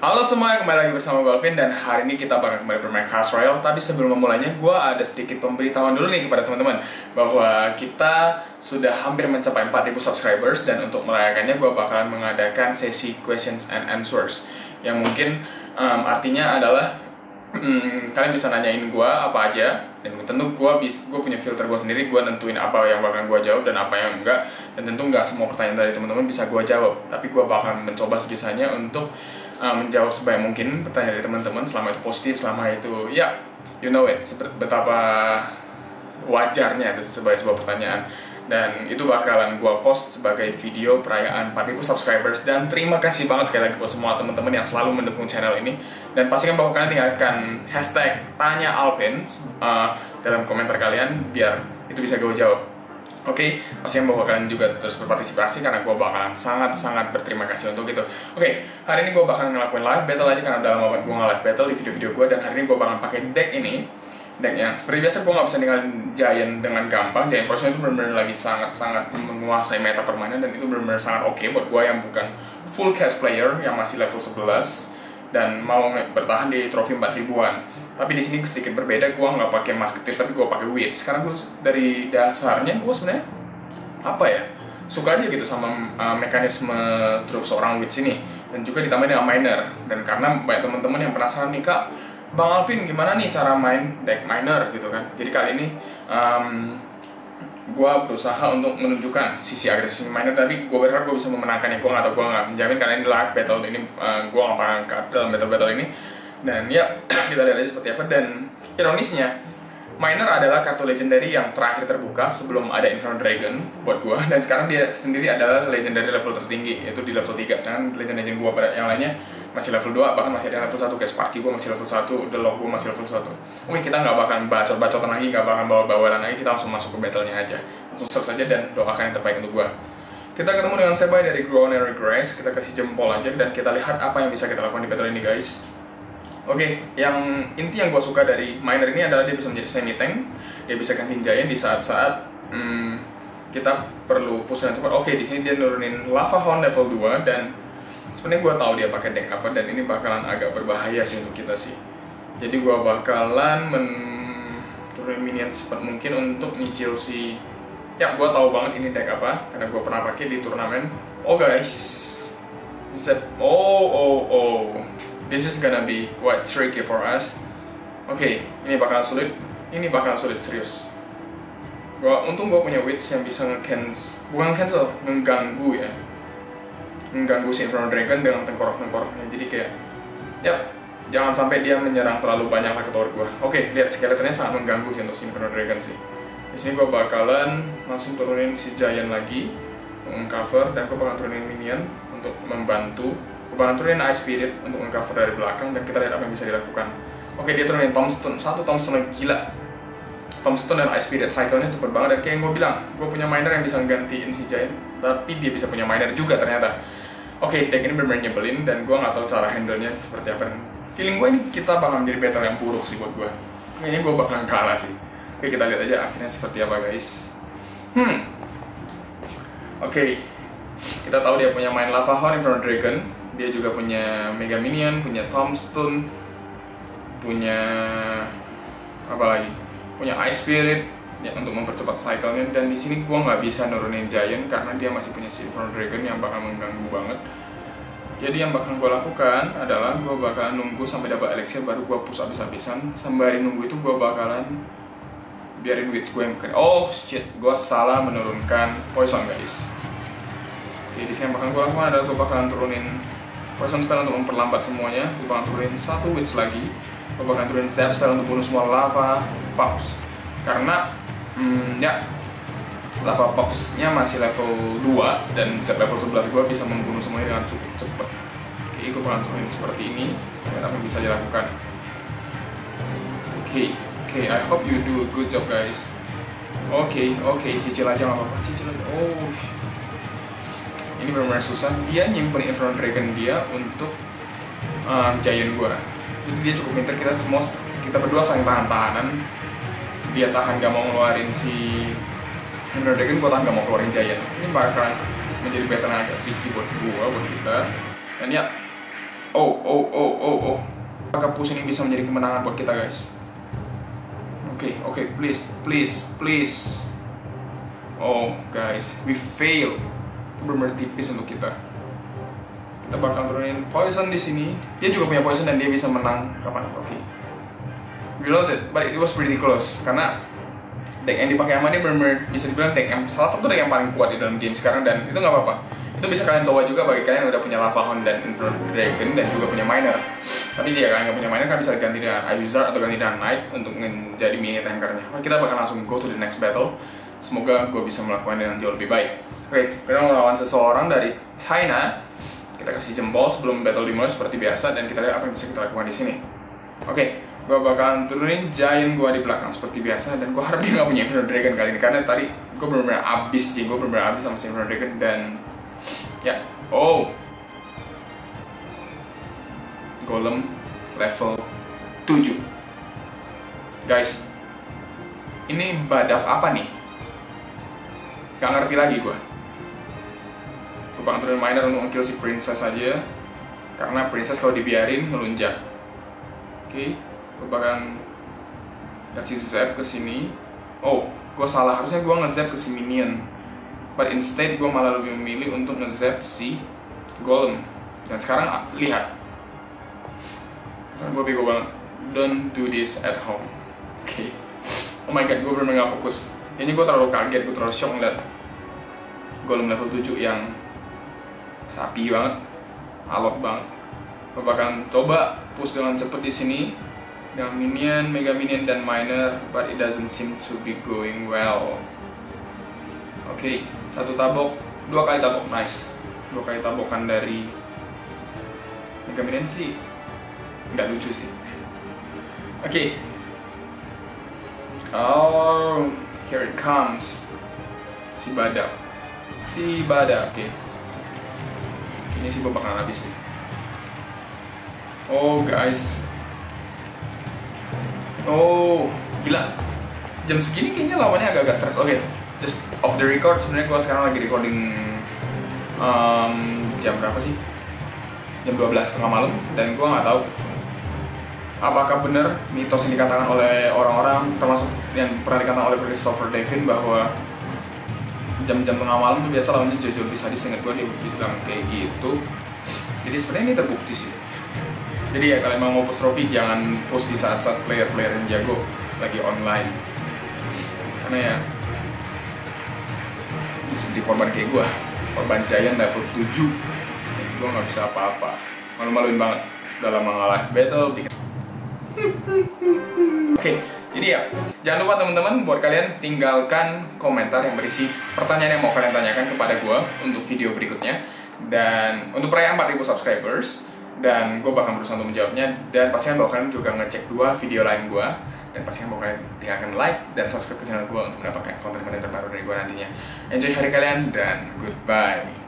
Halo semua, kembali lagi bersama gue Alvin, dan hari ini kita bakal kembali bermain Clash Royale. Tapi sebelum memulainya, gue ada sedikit pemberitahuan dulu nih kepada teman-teman bahwa kita sudah hampir mencapai 4000 subscribers, dan untuk merayakannya gue bakalan mengadakan sesi questions and answers yang mungkin artinya adalah kalian bisa nanyain gue apa aja, dan tentu gue punya filter gue sendiri. Gue nentuin apa yang bakal gue jawab dan apa yang enggak, dan tentu nggak semua pertanyaan dari teman-teman bisa gue jawab, tapi gue bakal mencoba sebisanya untuk menjawab sebaik mungkin pertanyaan dari teman-teman, selama itu positif, selama itu ya you know it, betapa wajarnya itu sebagai sebuah pertanyaan. Dan itu bakalan gue post sebagai video perayaan 4000 subscribers. Dan terima kasih banget sekali lagi buat semua teman-teman yang selalu mendukung channel ini. Dan pastikan bahwa kalian tinggalkan #TanyaAlpins dalam komentar kalian, biar itu bisa gue jawab. Oke, pastikan bahwa kalian juga terus berpartisipasi, karena gue bakalan sangat-sangat berterima kasih untuk itu. Oke, hari ini gue bakalan ngelakuin live battle aja, karena udah lama banget gue nggak live battle di video-video gue. Dan hari ini gue bakalan pakai deck ini. Decknya seperti biasa, gue nggak bisa ninggalin Giant dengan gampang. Giant Poison itu benar-benar lagi sangat-sangat menguasai meta permainan, dan itu benar-benar sangat oke buat gue yang bukan full cash player, yang masih level 11 dan mau bertahan di trofi 4000-an. Tapi di sini sedikit berbeda, gue nggak pakai Musketeer, tapi gue pakai Witch. Karena gue dari dasarnya gue sebenarnya apa ya, suka aja gitu sama mekanisme truk seorang Witch ini, dan juga ditambah dengan Miner. Dan karena banyak teman-teman yang penasaran nih, Kak, Bang Alvin gimana nih cara main deck Miner gitu kan. Jadi kali ini gue berusaha untuk menunjukkan sisi agresif Miner, tapi gue berharap gue bisa memenangkannya. Gue nggak tahu, gue nggak menjamin, karena ini live battle ini gue nggak pernah angkat dalam battle ini. Dan ya kita lihat aja seperti apa. Dan ironisnya Miner adalah kartu legendary yang terakhir terbuka sebelum ada Inferno Dragon buat gue, dan sekarang dia sendiri adalah legendary level tertinggi, yaitu di level 3. Sedangkan legend-legend gue pada yang lainnya masih level 2, bahkan masih ada level 1, kayak Sparky gue masih level 1, The Lock gue masih level 1. Oke, kita nggak bakal bacot-bacotan lagi, nggak bakal bawa-bawalan lagi, kita langsung masuk ke battle-nya aja. Langsung search aja dan doakan yang terbaik untuk gue. Kita ketemu dengan Sebai dari Grow and Regress, kita kasih jempol aja dan kita lihat apa yang bisa kita lakukan di battle ini, guys. Oke, yang inti yang gue suka dari Miner ini adalah dia bisa menjadi semi-tank, dia bisa gantiin Giant di saat-saat kita perlu push dengan cepat. Oke, di sini dia nurunin Lava Hound level 2, dan sebenarnya gue tahu dia pakai deck apa, dan ini bakalan agak berbahaya sih untuk kita sih. Jadi gue bakalan turunin minion secepat mungkin untuk nyicil si. Ya, gue tahu banget ini deck apa, karena gue pernah pakai di turnamen. Oh guys, this is gonna be quite tricky for us. Oke, ini bakalan sulit. Ini bakalan sulit serius. Gua untung gue punya witch yang bisa mengganggu si Inferno Dragon dengan tengkorak-tengkoraknya. Jadi kayak, ya, jangan sampai dia menyerang terlalu banyak ke tower gue. Oke, lihat skeletonnya sangat mengganggu sih untuk si Inferno Dragon sih. Di sini gue bakalan langsung turunin si Giant lagi mengcover, dan gue bakalan turunin minion untuk membantu. Gue bakalan turunin Ice Spirit untuk mengcover dari belakang, dan kita lihat apa yang bisa dilakukan. Oke, dia turunin Tombstone, satu Tombstone gila. Tombstone dan Ice Spirit cycle-nya cepet banget, dan kayak yang gue bilang, gue punya Miner yang bisa nggantiin si Giant, tapi dia bisa punya Miner juga ternyata. Oke, deck ini bener-bener nyebelin, dan gue gak tahu cara handle-nya seperti apa. Dan feeling gue ini kita bakal menjadi battle yang buruk sih buat gue. Kayaknya gue bakalan kalah sih. Oke, kita lihat aja akhirnya seperti apa, guys. Oke, kita tahu dia punya main Lava Hound, Inferno Dragon. Dia juga punya Mega Minion, punya Tombstone, punya apa lagi? Punya Ice Spirit ya, untuk mempercepat cycle-nya. Dan di sini gua nggak bisa nurunin Giant karena dia masih punya Silver Dragon yang bakal mengganggu banget. Jadi yang bakal gua lakukan adalah gua bakalan nunggu sampai dapat elixir, baru gua push habis-habisan. Sembari nunggu itu gua bakalan biarin witch gua yang bekerja. Oh shit, gua salah menurunkan poison, guys. Jadi di sini yang bakal gua lakukan adalah gua bakalan turunin poison spell untuk memperlambat semuanya. Gua bakalan turunin satu witch lagi. Gua bakalan turunin zap spell untuk bunuh semua lava pups, karena ya, Lava Pops-nya masih level 2, dan set level 11 gue bisa membunuh semuanya dengan cukup cepat. Oke, gue bakal turunin seperti ini, dan apa yang bisa dilakukan. Oke, I hope you do a good job, guys. Oke, cicil aja gak apa-apa, cicil aja. Oh, ini benar-benar susah. Dia nyimpen Inferno Dragon dia untuk Giant gue. Jadi dia cukup pinter, kita berdua saling tahan-tahanan. Dia tahan gak mau ngeluarin si bener-bener Dragon gue tahan gak mau keluarin Giant. Ini bakalan menjadi pattern yang agak tricky buat gue, buat kita. Dan ya, apakah push ini bisa menjadi kemenangan buat kita, guys? Oke, please. Oh, guys, we fail. Itu bener-bener tipis untuk kita. Kita bakal turunin poison di sini. Dia juga punya poison dan dia bisa menang kapan? Oke. We lost it, but it was pretty close. Karena deck yang dipakai sama dia bener-bener bisa dibilang deck yang salah satu deck yang paling kuat di dalam game sekarang, dan itu nggak apa-apa. Itu bisa kalian coba juga bagi kalian yang udah punya Lava Hound dan Inferno Dragon dan juga punya Miner. Tapi jika kalian nggak punya Miner, kan bisa ganti dengan Iwizard atau ganti dengan Knight untuk menjadi mini tankernya. Kita bakal langsung go to the next battle. Semoga gue bisa melakukan dengan jauh lebih baik. Oke, kita mau lawan seseorang dari China. Kita kasih jempol sebelum battle dimulai seperti biasa, dan kita lihat apa yang bisa kita lakukan di sini. Oke. Gue bakalan turunin Giant gue di belakang seperti biasa, dan gue harap dia gak punya Inferno Dragon kali ini, karena tadi gue bener-bener abis sih, gue bener-bener abis sama si Inferno Dragon, dan ya, Golem level 7. Guys, ini badaf apa nih? Gak ngerti lagi gue. Gue bakal turunin Miner untuk nge-kill si Princess aja, karena Princess kalau dibiarin ngelunjak. Oke. Gue bakalan kasih zap ke sini. Gue salah, harusnya gue nge-zap ke si minion, but instead gue malah lebih memilih untuk nge-zap si golem. Dan sekarang lihat, sekarang gue bego banget. Don't do this at home. Oke. Oh my god, gue bener-bener gak fokus. Kayaknya gue terlalu kaget, gue terlalu shock ngeliat golem level 7 yang sapi banget, alot banget. Gue bakalan coba push dengan cepet di sini dengan minion, mega minion, dan miner, but it doesn't seem to be going well. Oke, satu tabok, dua kali tabok, nice. Dua kali tabokan dari mega minion sih nggak lucu sih. Oke. Oh, here it comes. Si badap, oke. Kayaknya sih gue bakalan habis sih. Guys. Gila. Jam segini kayaknya lawannya agak-agak stres. Oke, just off the record. Sebenarnya gue sekarang lagi recording jam berapa sih? Jam 12:30 malam, dan gue nggak tahu apakah benar mitos yang dikatakan oleh orang-orang, termasuk yang pernah dikatakan oleh Christopher Devin, bahwa jam-jam tengah malam itu biasa lawannya jujur bisa disengat. Gue dibilang kayak gitu. Jadi sebenarnya ini terbukti sih. Jadi ya, kalau emang mau post trophy, jangan post di saat-saat player-player yang jago lagi online, karena ya seperti korban kayak gue, korban Giant level 7. Gue gak bisa apa-apa, malu-maluin banget, udah lama gak live battle. Oke, jadi ya, jangan lupa teman-teman buat kalian tinggalkan komentar yang berisi pertanyaan yang mau kalian tanyakan kepada gue untuk video berikutnya, dan untuk perayaan 4000 subscribers. Dan gue bakal berusaha untuk menjawabnya, dan pastikan bahwa kalian juga ngecek dua video lain gue, dan pastikan bahwa kalian tinggalkan like dan subscribe ke channel gue untuk mendapatkan konten-konten terbaru dari gue nantinya. Enjoy hari kalian, dan goodbye.